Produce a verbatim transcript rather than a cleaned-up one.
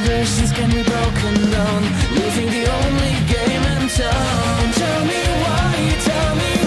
traditions can be broken down, leaving the only game in town. Tell me why, tell me why.